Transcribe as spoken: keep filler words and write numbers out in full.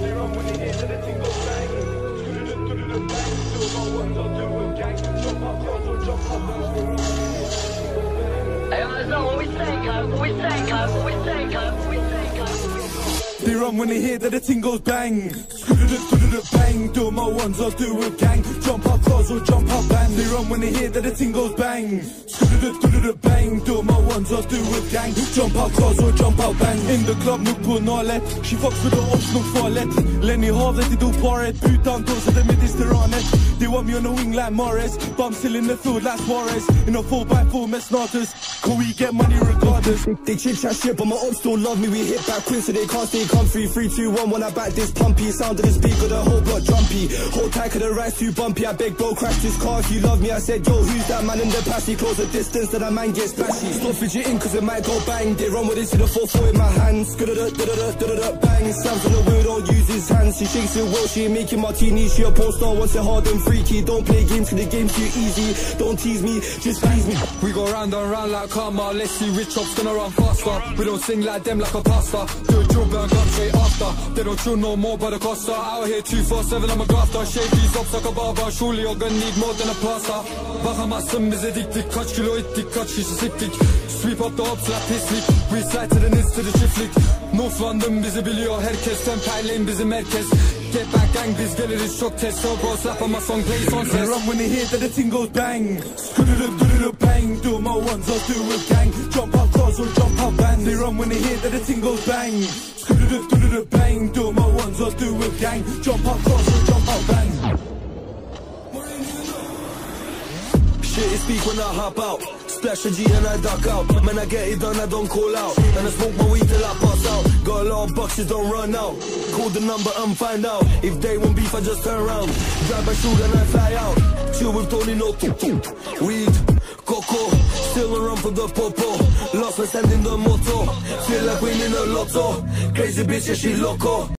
They run when they hear that the ting goes bang. Bang, do my ones, I'll do a gang. Jump up cars or jump up bands. They run when they hear that the ting goes bang. Bang, do my ones, I'll do a gang. Jump up cars or jump up bands. In the club, nu på nollet. She fucks with the optional farlet. Lenny Harvard, they do parret. Putan doors at the mid is the ranet. They want me on the wing like Morris, but I'm still in the field like Suarez. In a four by four, mess snorters. Can we get money regardless? They chit chat shit, but my ops don't love me. We hit back quick so they can't stay comfy. three, two, one, when I back this pumpy. Sound of the speaker, the whole block jumpy. Whole tight cause the ride's too bumpy. I beg bro, crash this car if you love me. I said, yo, who's that man in the past? He close the distance that a man gets splashy. Stop fidgeting cause it might go bang. They run with it to the four four in my hands. Bang, Sam's on the wheel, don't use his hands. She shakes it well, she ain't making martinis. She a pole star, wants it hard and freaky. Don't play games cause the game's too easy. Don't tease me, just please me. We go round and round like karma. Let's see which ops gonna run faster. We don't sing like them like a pasta. Do a drill burn, come straight after. They don't drill no more by the costa. Out here two four seven, I'm a grafter. Shake these ops like a barber. Surely you're gonna need more than a pasta. Bahamasım is addicted. Kaç kilo ettik, kaç kişi siktik. Sweep up the ops like pislik. We sighted and it's to the çiftlik. North London bizi biliyor herkes. Temperleyin bizim herkes. Get back gang, biz geliriz çok test. So bro slap on my song, play on test. Run when they hear that the ting goes bang. Bang, do my ones, I'll do a gang. Jump up cars or jump up bands. They run when they hear that the ting goes bang. Bang, do my ones, I'll do a gang. Jump up cars or jump up bands. Shit is peak when I hop out. Splash a G and I duck out. Man, I get it done, I don't call out. And I smoke my weed till I pass out. Got a lot of boxes, don't run out. Call the number and find out. If they want beef, I just turn around. Drive my shoot and I fly out. Chill with Tony, no weed, coco. Still around for the popo. Lost my stand in the motto. Feel like winning a lotto. Crazy bitch, yeah, she loco.